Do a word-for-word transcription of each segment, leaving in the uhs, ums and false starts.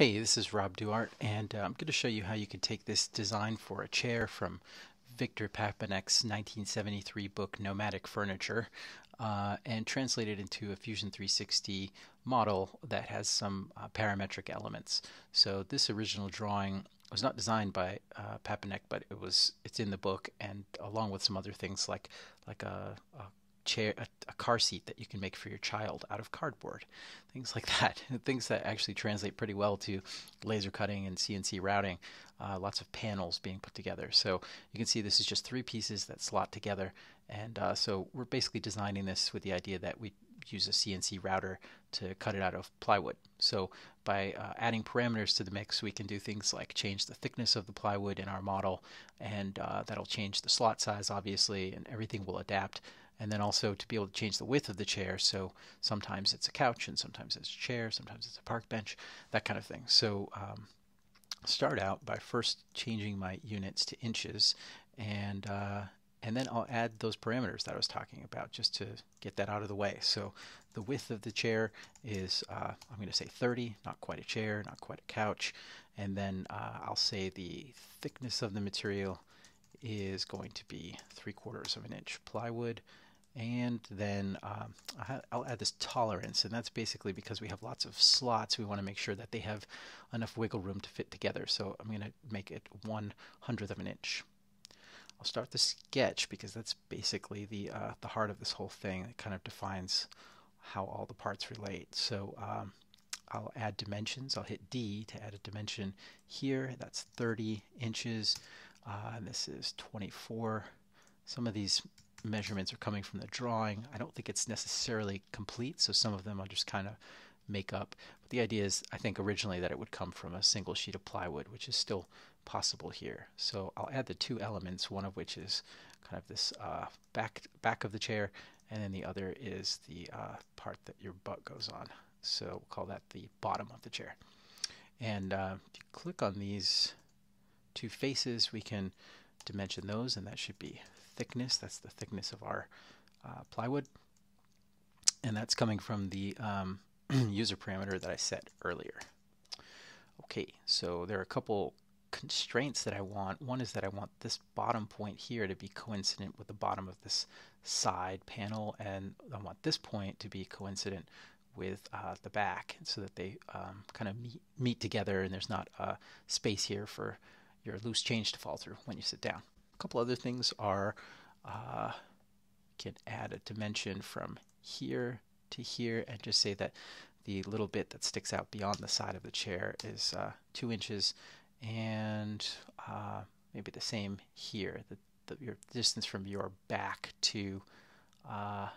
Hey, this is Rob Duarte, and uh, I'm going to show you how you can take this design for a chair from Victor Papanek's nineteen seventy-three book Nomadic Furniture uh, and translate it into a Fusion three sixty model that has some uh, parametric elements. So this original drawing was not designed by uh, Papanek, but it was it's in the book, and along with some other things like like a, a chair, a, a car seat that you can make for your child out of cardboard, things like that, things that actually translate pretty well to laser cutting and C N C routing, uh, lots of panels being put together. So you can see this is just three pieces that slot together, and uh, so we're basically designing this with the idea that we use a C N C router to cut it out of plywood. So by uh, adding parameters to the mix, we can do things like change the thickness of the plywood in our model, and uh, that'll change the slot size, obviously, and everything will adapt. And then also to be able to change the width of the chair, so sometimes it's a couch and sometimes it's a chair, sometimes it's a park bench, that kind of thing. So um, start out by first changing my units to inches, and uh, and then I'll add those parameters that I was talking about just to get that out of the way. So the width of the chair is, uh, I'm going to say thirty, not quite a chair, not quite a couch. And then uh, I'll say the thickness of the material is going to be three quarters of an inch plywood. And then um, I'll add this tolerance, and that's basically because we have lots of slots, we want to make sure that they have enough wiggle room to fit together. So I'm going to make it one hundredth of an inch. I'll start the sketch because that's basically the uh, the heart of this whole thing. It kind of defines how all the parts relate. So um, I'll add dimensions. I'll hit D to add a dimension here. That's thirty inches. Uh, and this is twenty-four. Some of these measurements are coming from the drawing. I don't think it's necessarily complete, so some of them I'll just kind of make up. But the idea is, I think originally that it would come from a single sheet of plywood, which is still possible here. So I'll add the two elements, one of which is kind of this uh, back back of the chair, and then the other is the uh, part that your butt goes on. So we'll call that the bottom of the chair. And uh, if you click on these two faces, we can dimension those, and that should be thickness. That's the thickness of our uh, plywood, and that's coming from the um, user parameter that I set earlier. Okay, so there are a couple constraints that I want. One is that I want this bottom point here to be coincident with the bottom of this side panel, and I want this point to be coincident with uh, the back, so that they um, kind of meet, meet together, and there's not a space here for your loose change to fall through when you sit down. A couple other things are uh, you can add a dimension from here to here, and just say that the little bit that sticks out beyond the side of the chair is uh, two inches, and uh, maybe the same here. The, the your distance from your back to uh,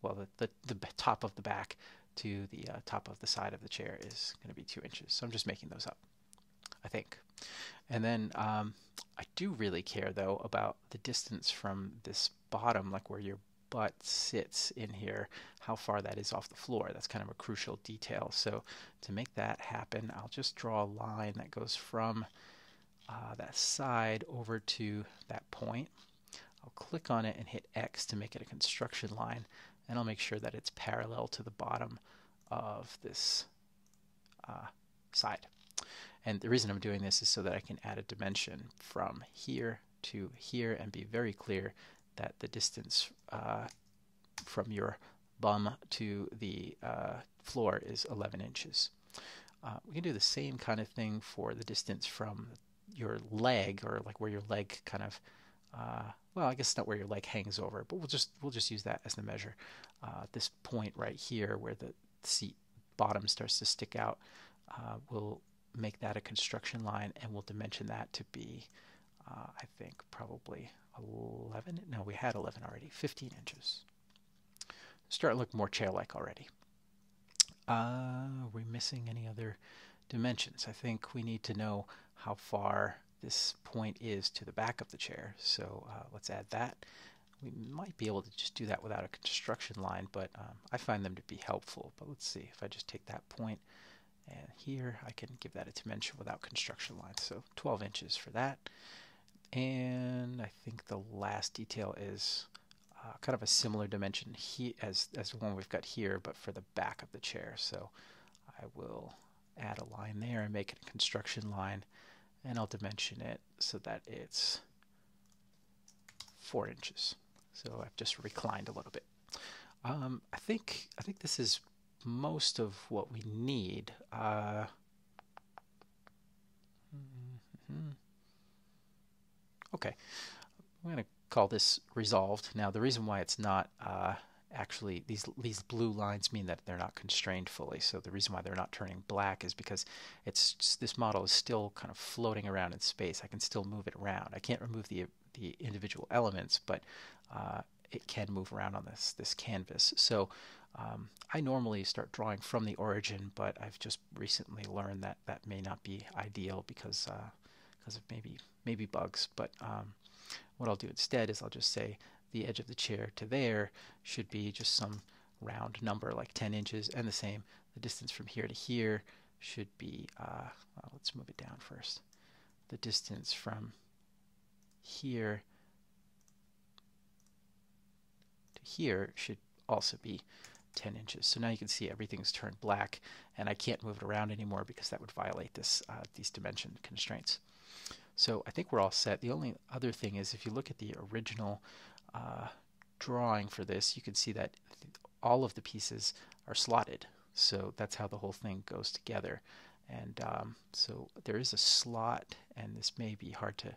well, the, the the top of the back to the uh, top of the side of the chair is going to be two inches. So I'm just making those up, I think. And then um, I do really care, though, about the distance from this bottom, like where your butt sits in here, how far that is off the floor. That's kind of a crucial detail. So to make that happen, I'll just draw a line that goes from uh, that side over to that point. I'll click on it and hit X to make it a construction line, and I'll make sure that it's parallel to the bottom of this uh, side. And the reason I'm doing this is so that I can add a dimension from here to here and be very clear that the distance uh, from your bum to the uh, floor is eleven inches. Uh, we can do the same kind of thing for the distance from your leg, or like where your leg kind of, uh, well, I guess it's not where your leg hangs over, but we'll just we'll just use that as the measure. Uh, this point right here where the seat bottom starts to stick out, uh, we'll make that a construction line, and we'll dimension that to be, uh, I think, probably eleven. No, we had eleven already, fifteen inches. Starting to look more chair-like already. Uh, are we missing any other dimensions? I think we need to know how far this point is to the back of the chair, so uh, let's add that. We might be able to just do that without a construction line, but um, I find them to be helpful. But let's see, if I just take that point, and here I can give that a dimension without construction lines, so twelve inches for that. And I think the last detail is uh, kind of a similar dimension he as, as the one we've got here, but for the back of the chair. So I will add a line there and make it a construction line, and I'll dimension it so that it's four inches. So I've just reclined a little bit. Um, I think I think this is most of what we need. Uh, mm-hmm. Okay, I'm going to call this resolved. Now, the reason why it's not uh, actually, these these blue lines mean that they're not constrained fully. So the reason why they're not turning black is because it's just, this model is still kind of floating around in space. I can still move it around. I can't remove the the individual elements, but uh, it can move around on this this canvas. So um, I normally start drawing from the origin, but I've just recently learned that that may not be ideal because uh, because of maybe maybe bugs. But um, what I'll do instead is I'll just say the edge of the chair to there should be just some round number like ten inches, and the same, the distance from here to here should be, uh, well, let's move it down first. The distance from here to here should also be ten inches. So now you can see everything's turned black, and I can't move it around anymore because that would violate this uh, these dimension constraints. So I think we're all set. The only other thing is, if you look at the original Uh, drawing for this, you can see that th all of the pieces are slotted. So that's how the whole thing goes together. And um, so there is a slot, and this may be hard to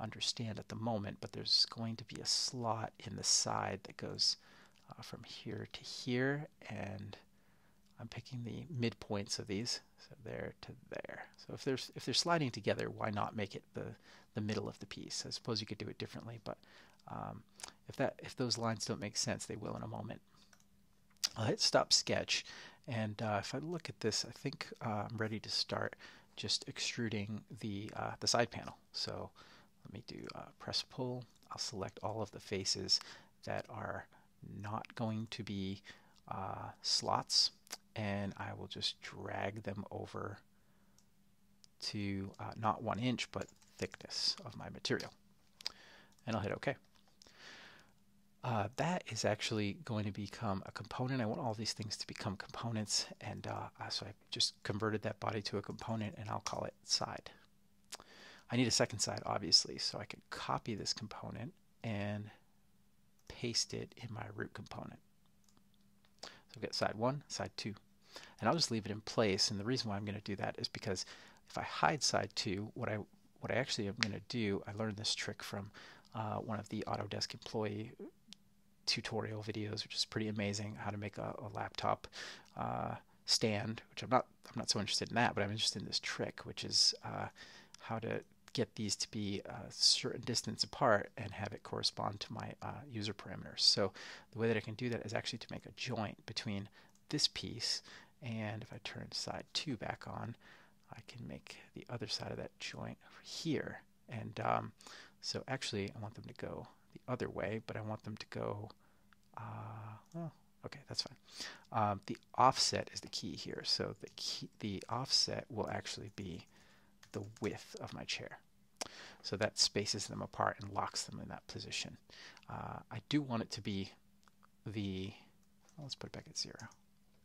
understand at the moment, but there's going to be a slot in the side that goes uh, from here to here. And I'm picking the midpoints of these, so there to there. So if there's if they're sliding together, why not make it the the middle of the piece? I suppose you could do it differently, but um, if that if those lines don't make sense, they will in a moment. I'll hit Stop Sketch, and uh, if I look at this, I think uh, I'm ready to start just extruding the uh, the side panel. So let me do uh, press pull. I'll select all of the faces that are not going to be uh, slots, and I will just drag them over to uh, not one inch, but thickness of my material. And I'll hit OK. Uh, that is actually going to become a component. I want all these things to become components, and uh, so I just converted that body to a component, and I'll call it side. I need a second side, obviously, so I can copy this component and paste it in my root component. So I've got side one, side two, and I'll just leave it in place. And the reason why I'm going to do that is because if I hide side two, what I what I actually am going to do, I learned this trick from uh, one of the Autodesk employee tutorial videos, which is pretty amazing, how to make a, a laptop uh, stand. Which I'm not I'm not so interested in that, but I'm interested in this trick, which is uh, how to get these to be a certain distance apart and have it correspond to my uh, user parameters. So the way that I can do that is actually to make a joint between this piece, and if I turn side two back on, I can make the other side of that joint over here. And um, so actually I want them to go the other way, but I want them to go, uh, well, okay, that's fine. Um, the offset is the key here. So the, key, the offset will actually be the width of my chair. So that spaces them apart and locks them in that position. Uh, I do want it to be the, well, let's put it back at zero.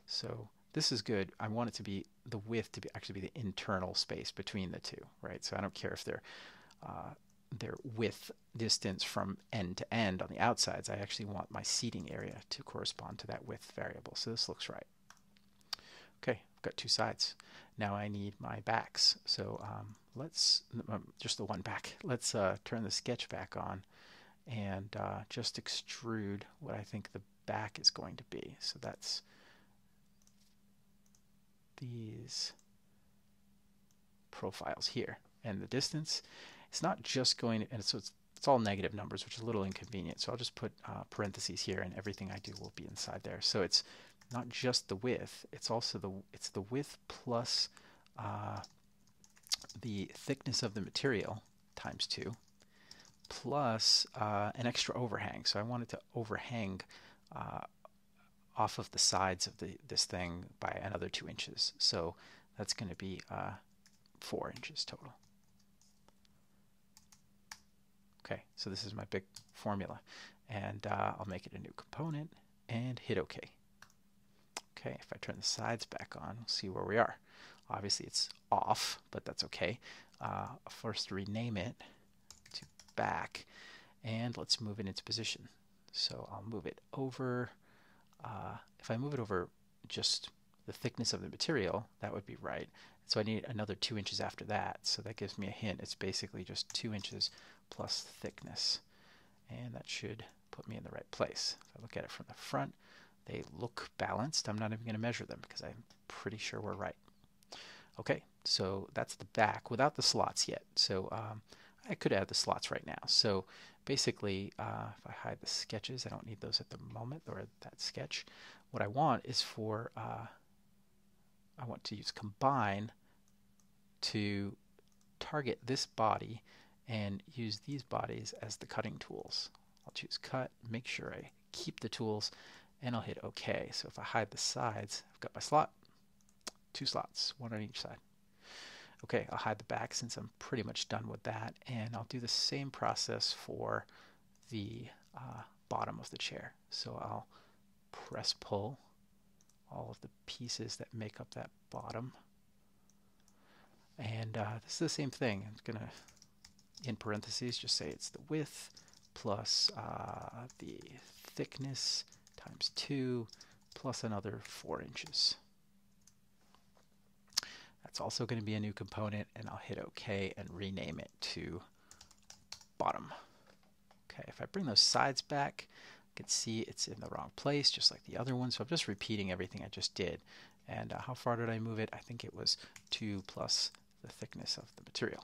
So this is good. I want it to be the width to be actually be the internal space between the two, right? So I don't care if they're uh, their width distance from end to end on the outsides. I actually want my seating area to correspond to that width variable. So this looks right. Okay, I've got two sides. Now I need my backs. So um, let's, um, just the one back. Let's uh, turn the sketch back on and uh, just extrude what I think the back is going to be. So that's these profiles here. And the distance, it's not just going to, and so it's, it's all negative numbers, which is a little inconvenient. So I'll just put uh, parentheses here, and everything I do will be inside there. So it's not just the width, it's also the it's the width plus uh, the thickness of the material times two, plus uh, an extra overhang. So I wanted to overhang uh, off of the sides of the this thing by another two inches. So that's going to be uh, four inches total. Okay, so this is my big formula, and uh, I'll make it a new component and hit OK. Okay, if I turn the sides back on, we'll see where we are. Obviously it's off, but that's okay. Uh, first rename it to back, and let's move it into position. So I'll move it over. Uh, if I move it over just the thickness of the material, that would be right. So I need another two inches after that. So that gives me a hint. It's basically just two inches plus thickness. And that should put me in the right place. If I look at it from the front, they look balanced. I'm not even going to measure them because I'm pretty sure we're right. Okay, so that's the back without the slots yet. So um, I could add the slots right now. So basically, uh, if I hide the sketches, I don't need those at the moment, or that sketch. What I want is for... Uh, I want to use combine to target this body and use these bodies as the cutting tools. I'll choose cut, make sure I keep the tools, and I'll hit OK. So if I hide the sides, I've got my slot, two slots, one on each side. Okay, I'll hide the back since I'm pretty much done with that, and I'll do the same process for the uh, bottom of the chair. So I'll press pull all of the pieces that make up that bottom. And uh, this is the same thing. I'm going to, in parentheses, just say it's the width plus uh, the thickness times two plus another four inches. That's also going to be a new component, and I'll hit OK and rename it to bottom. Okay, if I bring those sides back, can see it's in the wrong place, just like the other one. So I'm just repeating everything I just did. And uh, how far did I move it? I think it was two plus the thickness of the material.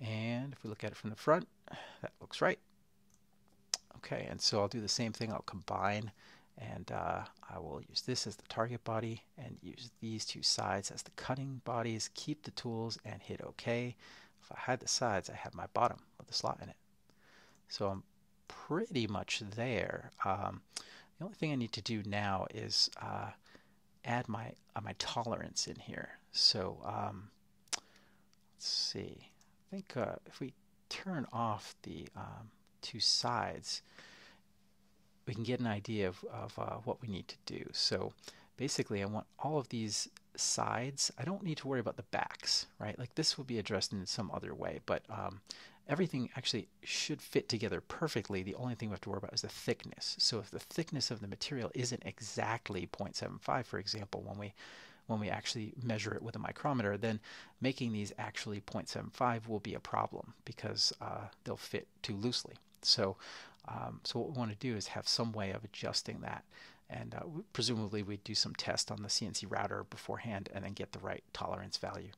And if we look at it from the front, that looks right. Okay, and so I'll do the same thing. I'll combine, and uh, I will use this as the target body and use these two sides as the cutting bodies, keep the tools, and hit OK. If I hide the sides, I have my bottom with a slot in it. So I'm pretty much there. Um, the only thing I need to do now is uh, add my uh, my tolerance in here. So um, let's see. I think uh, if we turn off the um, two sides, we can get an idea of, of uh, what we need to do. So basically, I want all of these sides. I don't need to worry about the backs, right? Like this will be addressed in some other way, but um, everything actually should fit together perfectly. The only thing we have to worry about is the thickness. So if the thickness of the material isn't exactly zero point seven five, for example, when we when we actually measure it with a micrometer, then making these actually zero point seven five will be a problem because uh, they'll fit too loosely. So, um, so what we want to do is have some way of adjusting that. And uh, presumably we'd do some test on the C N C router beforehand and then get the right tolerance value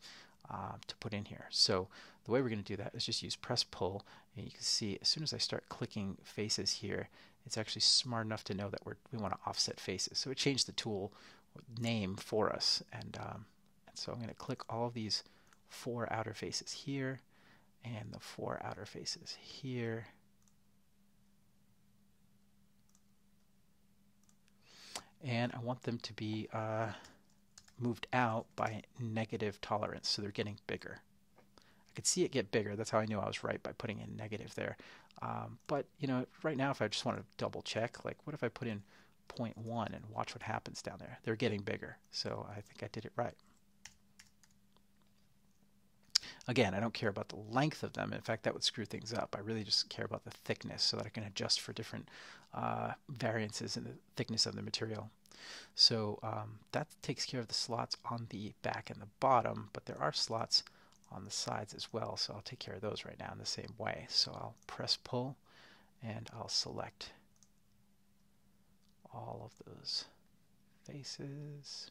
Uh, to put in here. So the way we're going to do that is just use press pull, and you can see as soon as I start clicking faces here, it's actually smart enough to know that we're, we want to offset faces. So it changed the tool name for us, and, um, and so I'm going to click all of these four outer faces here and the four outer faces here. And I want them to be uh, moved out by negative tolerance, so they're getting bigger. I could see it get bigger. That's how I knew I was right, by putting in negative there. Um, but you know, right now, if I just want to double check, like what if I put in zero point one and watch what happens down there? They're getting bigger, so I think I did it right. Again, I don't care about the length of them. In fact, that would screw things up. I really just care about the thickness so that I can adjust for different uh, variances in the thickness of the material. So um, that takes care of the slots on the back and the bottom, but there are slots on the sides as well, so I'll take care of those right now in the same way. So I'll press pull, and I'll select all of those faces.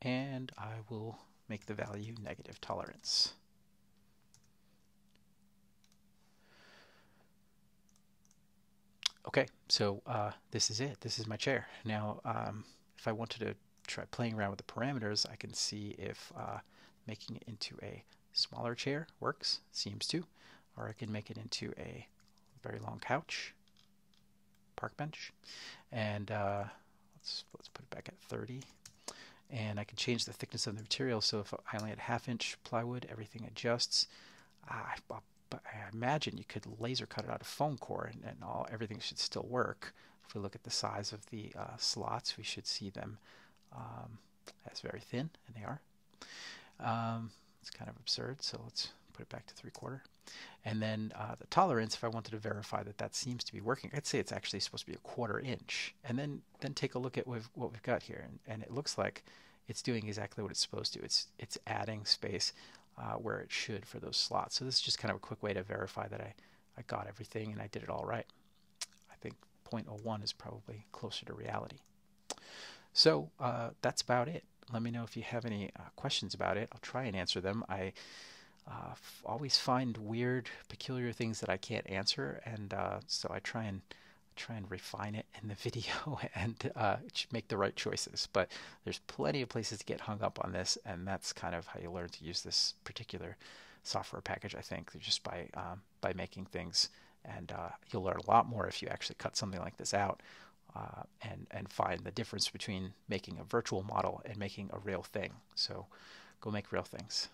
And I will make the value negative tolerance. Okay, so uh, this is it. This is my chair. Now, um, if I wanted to try playing around with the parameters, I can see if uh, making it into a smaller chair works, seems to, or I can make it into a very long couch, park bench, and uh, let's, let's put it back at thirty. and I can change the thickness of the material. So if I only had half inch plywood, everything adjusts. I, I, I imagine you could laser cut it out of foam core, and, and all everything should still work. If we look at the size of the uh, slots, we should see them um, as very thin, and they are. Um, it's kind of absurd, so let's put it back to three quarter. And then uh, the tolerance, if I wanted to verify that that seems to be working, I'd say it's actually supposed to be a quarter inch. And then then take a look at what we've, what we've got here, and, and it looks like it's doing exactly what it's supposed to. It's, it's adding space uh, where it should for those slots. So this is just kind of a quick way to verify that I, I got everything and I did it all right. I think zero point zero one is probably closer to reality. So uh, that's about it. Let me know if you have any uh, questions about it. I'll try and answer them. I uh, f always find weird, peculiar things that I can't answer, and uh, so I try and try and refine it in the video and uh, make the right choices. But there's plenty of places to get hung up on this, and that's kind of how you learn to use this particular software package. I think just by um, by making things. And uh, you'll learn a lot more if you actually cut something like this out uh, and, and find the difference between making a virtual model and making a real thing. So go make real things.